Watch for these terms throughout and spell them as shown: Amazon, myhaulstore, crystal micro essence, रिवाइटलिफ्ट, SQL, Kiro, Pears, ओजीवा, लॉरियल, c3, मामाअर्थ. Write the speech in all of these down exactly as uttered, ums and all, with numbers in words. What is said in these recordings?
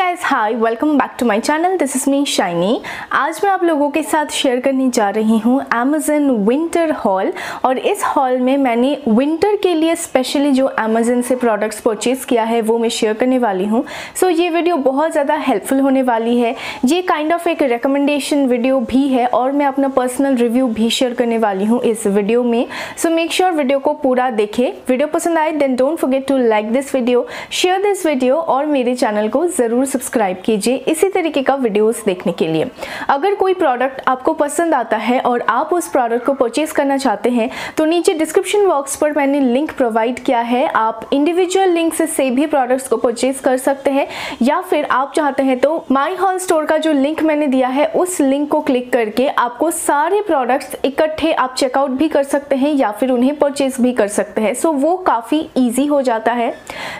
Guys hi welcome back to my channel, this is me Shiny. आज मैं आप लोगों के साथ शेयर करने जा रही हूँ अमेज़न विंटर हॉल। और इस हॉल में मैंने विंटर के लिए स्पेशली जो अमेज़न से प्रोडक्ट्स परचेज़ किया है वो मैं शेयर करने वाली हूँ। सो so, ये वीडियो बहुत ज़्यादा हेल्पफुल होने वाली है। ये काइंड ऑफ एक रिकमेंडेशन वीडियो भी है और मैं अपना पर्सनल रिव्यू भी शेयर करने वाली हूँ इस वीडियो में। सो मेक श्योर वीडियो को पूरा देखें। वीडियो पसंद आए then don't forget to like this video, share this video और मेरे चैनल को ज़रूर सब्सक्राइब कीजिए इसी तरीके का वीडियोस देखने के लिए। अगर कोई प्रोडक्ट आपको पसंद आता है और आप उस प्रोडक्ट को परचेज़ करना चाहते हैं तो नीचे डिस्क्रिप्शन बॉक्स पर मैंने लिंक प्रोवाइड किया है। आप इंडिविजुअल लिंक से, से भी प्रोडक्ट्स को परचेज़ कर सकते हैं या फिर आप चाहते हैं तो माई हॉल स्टोर का जो लिंक मैंने दिया है उस लिंक को क्लिक करके आपको सारे प्रोडक्ट्स इकट्ठे आप चेकआउट भी कर सकते हैं या फिर उन्हें परचेज़ भी कर सकते हैं। सो वो काफ़ी ईजी हो जाता है।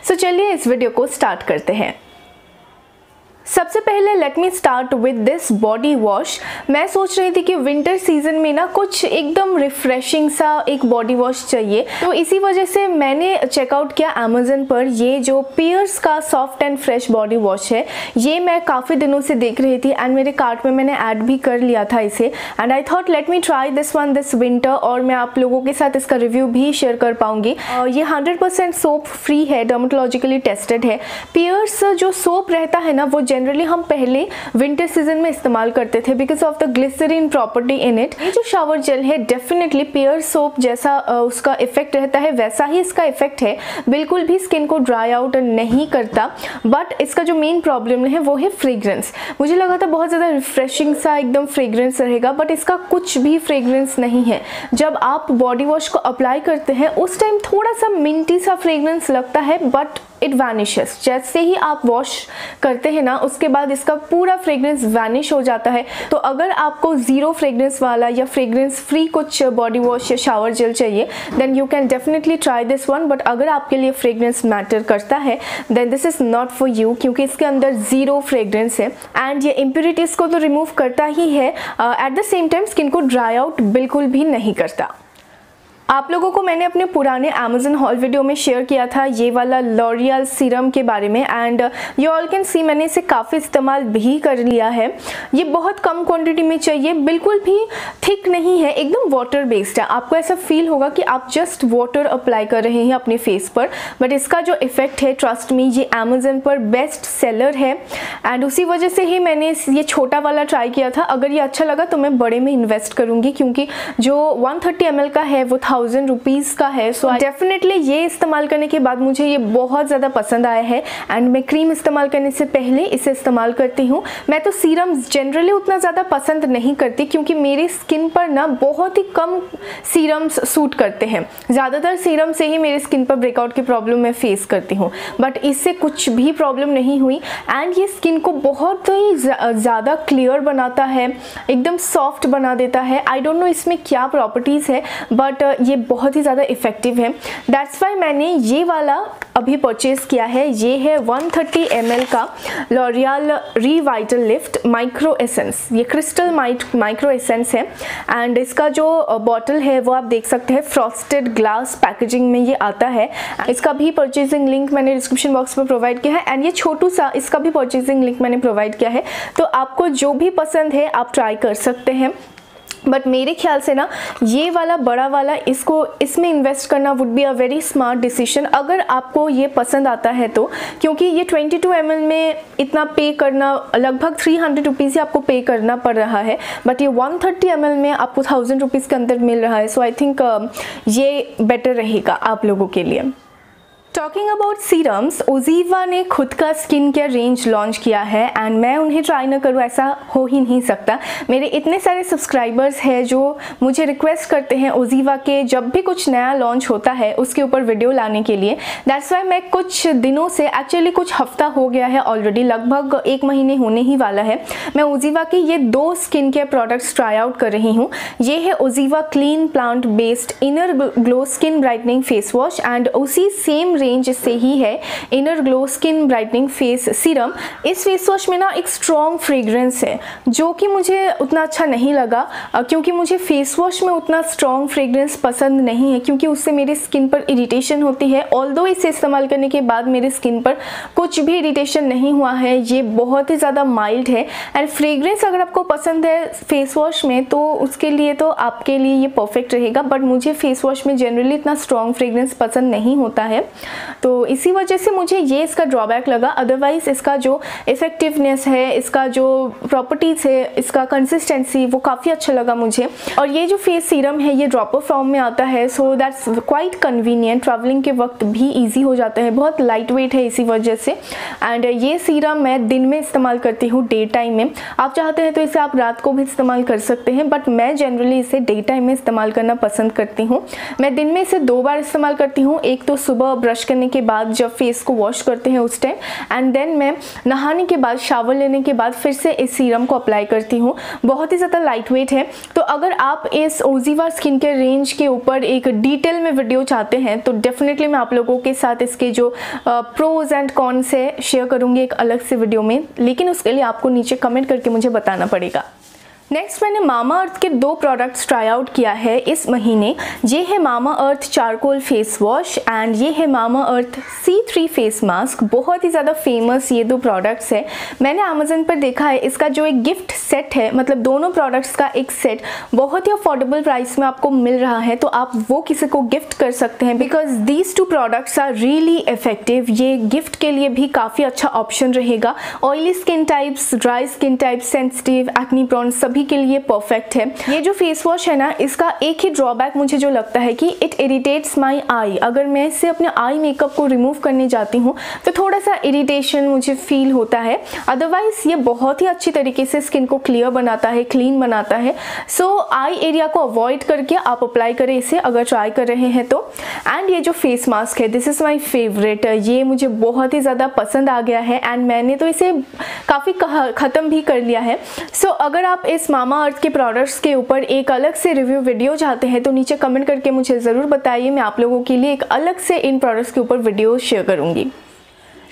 सो चलिए इस वीडियो को स्टार्ट करते हैं। सबसे पहले let me start with this body wash. मैं सोच रही थी कि विंटर सीजन में ना कुछ एकदम रिफ्रेशिंग सा एक बॉडी वॉश चाहिए, तो इसी वजह से मैंने चेकआउट किया अमेज़न पर ये जो पियर्स का soft and fresh body wash है। ये मैं काफ़ी दिनों से देख रही थी एंड मेरे कार्ट में मैंने ऐड भी कर लिया था इसे and I thought let me try this one this winter. और मैं आप लोगों के साथ इसका रिव्यू भी शेयर कर पाऊँगी। और ये हंड्रेड परसेंट सोप फ्री है, डर्मेटोलॉजिकली टेस्टेड है। पियर्स जो सोप रहता है ना वो जनरली हम पहले विंटर सीजन में इस्तेमाल करते थे because of the glycerine property in it. ये जो शावर जेल है डेफिनेटली पियर्स सोप जैसा उसका इफेक्ट रहता है वैसा ही इसका इफेक्ट है, बिल्कुल भी स्किन को ड्राई आउट नहीं करता। बट इसका जो मेन प्रॉब्लम है वो है फ्रेग्रेंस। मुझे लगा था बहुत ज़्यादा रिफ्रेशिंग सा एकदम फ्रेग्रेंस रहेगा बट इसका कुछ भी फ्रेग्रेंस नहीं है। जब आप बॉडी वॉश को अप्लाई करते हैं उस टाइम थोड़ा सा मिंटी सा फ्रेग्रेंस लगता है बट इट वैनिशेस। जैसे ही आप वॉश करते हैं ना उसके बाद इसका पूरा फ्रेग्रेंस वैनिश हो जाता है। तो अगर आपको ज़ीरो फ्रेग्रेंस वाला या फ्रेग्रेंस फ्री कुछ बॉडी वॉश या शावर जेल चाहिए then you can definitely try this one. But अगर आपके लिए फ्रेग्रेंस मैटर करता है then this is not for you, क्योंकि इसके अंदर ज़ीरो फ्रेग्रेंस है एंड ये इम्प्योरिटीज़ को तो रिमूव करता ही है, at the same time skin को ड्राई आउट बिल्कुल भी नहीं करता। आप लोगों को मैंने अपने पुराने अमेज़न हॉल वीडियो में शेयर किया था ये वाला लॉरियल सीरम के बारे में and you all can see मैंने इसे काफ़ी इस्तेमाल भी कर लिया है। ये बहुत कम क्वांटिटी में चाहिए, बिल्कुल भी थिक नहीं है, एकदम वाटर बेस्ड है। आपको ऐसा फील होगा कि आप जस्ट वाटर अप्लाई कर रहे हैं अपने फेस पर, बट इसका जो इफ़ेक्ट है ट्रस्ट मी ये अमेज़न पर बेस्ट सेलर है एंड उसी वजह से ही मैंने ये छोटा वाला ट्राई किया था। अगर ये अच्छा लगा तो मैं बड़े में इन्वेस्ट करूँगी क्योंकि जो वन थर्टी एम एल का है वो था थाउजेंड रुपीज़ का है। सो डेफिनेटली ये इस्तेमाल करने के बाद मुझे ये बहुत ज़्यादा पसंद आया है एंड मैं क्रीम इस्तेमाल करने से पहले इसे इस्तेमाल करती हूँ। मैं तो सीरम जनरली उतना ज़्यादा पसंद नहीं करती क्योंकि मेरी स्किन पर ना बहुत ही कम सीरम्स सूट करते हैं। ज़्यादातर सीरम से ही मेरी स्किन पर ब्रेकआउट की प्रॉब्लम मैं फेस करती हूँ बट इससे कुछ भी प्रॉब्लम नहीं हुई एंड ये स्किन को बहुत ही ज़्यादा क्लियर बनाता है, एकदम सॉफ्ट बना देता है। आई डोंट नो इसमें क्या प्रॉपर्टीज़ है बट ये बहुत ही ज़्यादा इफ़ेक्टिव है। दैट्स वाई मैंने ये वाला अभी परचेज़ किया है। ये है वन थर्टी एम एल का लॉरियल रिवाइटलिफ्ट माइक्रो एसेंस। ये क्रिस्टल माइक्रो एसेंस है एंड इसका जो बॉटल है वो आप देख सकते हैं फ्रॉस्टेड ग्लास पैकेजिंग में ये आता है। इसका भी परचेजिंग लिंक मैंने डिस्क्रिप्शन बॉक्स में प्रोवाइड किया है एंड ये छोटू सा इसका भी परचेजिंग लिंक मैंने प्रोवाइड किया है। तो आपको जो भी पसंद है आप ट्राई कर सकते हैं। बट मेरे ख्याल से ना ये वाला बड़ा वाला इसको इसमें इन्वेस्ट करना would be a very smart decision अगर आपको ये पसंद आता है तो, क्योंकि ये ट्वेंटी टू एम एल में इतना पे करना लगभग थ्री हंड्रेड रुपीज़ ही आपको पे करना पड़ रहा है बट ये वन थर्टी एम एल में आपको थाउजेंड रुपीज़ के अंदर मिल रहा है। सो आई थिंक ये बेटर रहेगा आप लोगों के लिए। टॉकिंग अबाउट सीरम्स, ओजीवा ने खुद का स्किन केयर रेंज लॉन्च किया है एंड मैं उन्हें ट्राई ना करूँ ऐसा हो ही नहीं सकता। मेरे इतने सारे सब्सक्राइबर्स हैं जो मुझे रिक्वेस्ट करते हैं ओजीवा के जब भी कुछ नया लॉन्च होता है उसके ऊपर वीडियो लाने के लिए। दैट्स वाई मैं कुछ दिनों से एक्चुअली कुछ हफ्ता हो गया है ऑलरेडी, लगभग एक महीने होने ही वाला है, मैं ओजीवा के ये दो skin care products try out कर रही हूँ। ये है ओजीवा clean plant based inner glow skin brightening face wash and उसी सेम रेंज से ही है inner glow skin brightening face serum. इस फेस वॉश में ना एक स्ट्रॉन्ग फ्रेग्रेंस है जो कि मुझे उतना अच्छा नहीं लगा, क्योंकि मुझे फेस वॉश में उतना स्ट्रॉन्ग फ्रेग्रेंस पसंद नहीं है, क्योंकि उससे मेरी स्किन पर इरिटेशन होती है। ऑल्दो इसे इस्तेमाल करने के बाद मेरी स्किन पर कुछ भी इरिटेशन नहीं हुआ है, ये बहुत ही ज़्यादा माइल्ड है। एंड फ्रेग्रेंस अगर आपको पसंद है फेस वॉश में तो उसके लिए तो आपके लिए ये परफेक्ट रहेगा, बट मुझे फेस वॉश में जनरली इतना स्ट्रॉन्ग फ्रेग्रेंस पसंद नहीं होता है, तो इसी वजह से मुझे ये इसका ड्रॉबैक लगा। अदरवाइज इसका जो इफेक्टिवनेस है, इसका जो प्रॉपर्टीज़ है, इसका कंसिस्टेंसी, वो काफ़ी अच्छा लगा मुझे। और ये जो फेस सीरम है ये ड्रॉपर फॉर्म में आता है, so that's quite convenient, travelling के वक्त भी ईजी हो जाता है, बहुत लाइट वेट है इसी वजह से। एंड ये सीरम मैं दिन में इस्तेमाल करती हूँ, डे टाइम में। आप चाहते हैं तो इसे आप रात को भी इस्तेमाल कर सकते हैं, बट मैं जनरली इसे डे टाइम में इस्तेमाल करना पसंद करती हूँ। मैं दिन में इसे दो बार इस्तेमाल करती हूँ, एक तो सुबह ब्रश करने के बाद जब फेस को वॉश करते हैं उस टाइम, एंड देन मैं नहाने के बाद, शावर लेने के बाद फिर से इस सीरम को अप्लाई करती हूँ। बहुत ही ज़्यादा लाइट वेट है, तो अगर आप इस ओज़िवा स्किन केयर रेंज के ऊपर एक डिटेल में वीडियो चाहते हैं तो डेफिनेटली मैं आप लोगों के साथ इसके जो प्रोज एंड कॉन्स है शेयर करूँगी एक अलग से वीडियो में, लेकिन उसके लिए आपको नीचे कमेंट करके मुझे बताना पड़ेगा। नेक्स्ट मैंने मामाअर्थ के दो प्रोडक्ट्स ट्राई आउट किया है इस महीने। ये है मामाअर्थ charcoal face wash and ये है मामाअर्थ C three face mask. बहुत ही ज़्यादा फेमस ये दो प्रोडक्ट्स है। मैंने अमेजन पर देखा है इसका जो एक गिफ्ट सेट है, मतलब दोनों प्रोडक्ट्स का एक सेट बहुत ही अफोर्डेबल प्राइस में आपको मिल रहा है, तो आप वो किसी को गिफ्ट कर सकते हैं because these two products are really effective. ये गिफ्ट के लिए भी काफ़ी अच्छा ऑप्शन रहेगा। Oily skin types, dry skin types, sensitive, acne prone सभी के लिए परफेक्ट है। ये जो फेस वॉश है ना, इसका एक ही ड्रॉबैक मुझे जो लगता है कि इट इरिटेट्स माय आई। अगर मैं इससे अपने आई मेकअप को रिमूव करने जाती हूँ तो थोड़ा सा इरिटेशन मुझे फील होता है। अदरवाइज ये बहुत ही अच्छी तरीके से स्किन को क्लियर बनाता है, क्लीन बनाता है। सो आई एरिया को अवॉइड करके आप अप्लाई करें इसे, अगर ट्राई कर रहे हैं तो। एंड ये जो फेस मास्क है, दिस इज माई फेवरेट। ये मुझे बहुत ही ज़्यादा पसंद आ गया है एंड मैंने तो इसे काफ़ी ख़त्म भी कर लिया है। सो so, अगर आप इस मामाअर्थ के प्रोडक्ट्स के ऊपर एक अलग से रिव्यू वीडियो चाहते हैं तो नीचे कमेंट करके मुझे ज़रूर बताइए, मैं आप लोगों के लिए एक अलग से इन प्रोडक्ट्स के ऊपर वीडियो शेयर करूँगी।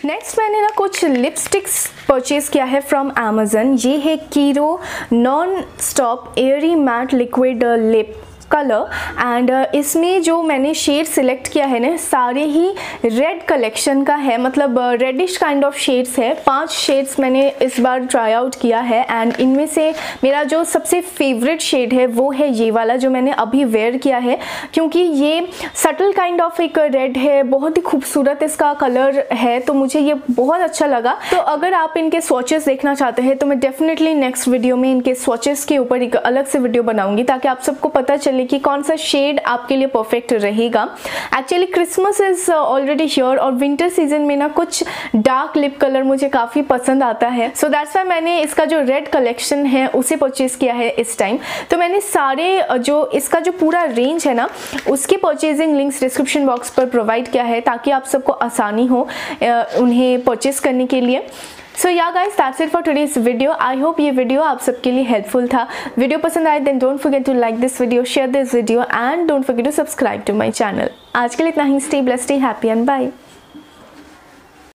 नेक्स्ट मैंने ना कुछ लिपस्टिक्स परचेज़ किया है फ्रॉम अमेजन। ये है Kiro non stop airy matte liquid lip colour and इसमें जो मैंने शेड सिलेक्ट किया है ना, सारे ही रेड कलेक्शन का है, मतलब रेडिश काइंड ऑफ शेड्स है। पांच शेड्स मैंने इस बार ट्राई आउट किया है एंड इनमें से मेरा जो सबसे फेवरेट शेड है वो है ये वाला जो मैंने अभी वेयर किया है, क्योंकि ये सटल काइंड ऑफ एक रेड है, बहुत ही खूबसूरत इसका कलर है, तो मुझे ये बहुत अच्छा लगा। तो अगर आप इनके स्वॉचेस देखना चाहते हैं तो मैं डेफिनेटली नेक्स्ट वीडियो में इनके स्वॉचेस के ऊपर एक अलग से वीडियो बनाऊँगी, ताकि आप सबको पता चले कि कौन सा शेड आपके लिए परफेक्ट रहेगा। Actually Christmas is already here और विंटर सीजन में ना कुछ डार्क लिप कलर मुझे काफ़ी पसंद आता है, सो दैट्स व्हाई मैंने इसका जो रेड कलेक्शन है उसे परचेज किया है इस टाइम। तो मैंने सारे जो इसका जो पूरा रेंज है ना, उसके परचेजिंग लिंक्स डिस्क्रिप्शन बॉक्स पर प्रोवाइड किया है ताकि आप सबको आसानी हो उन्हें परचेज करने के लिए। So yeah guys, that's it for today's video. I hope ये वीडियो आप सबके लिए हेल्पफुल था। वीडियो पसंद आए then don't forget to like this video, share this video and don't forget to subscribe to my channel. आज के लिए इतना ही। Stay blessed, stay happy and bye.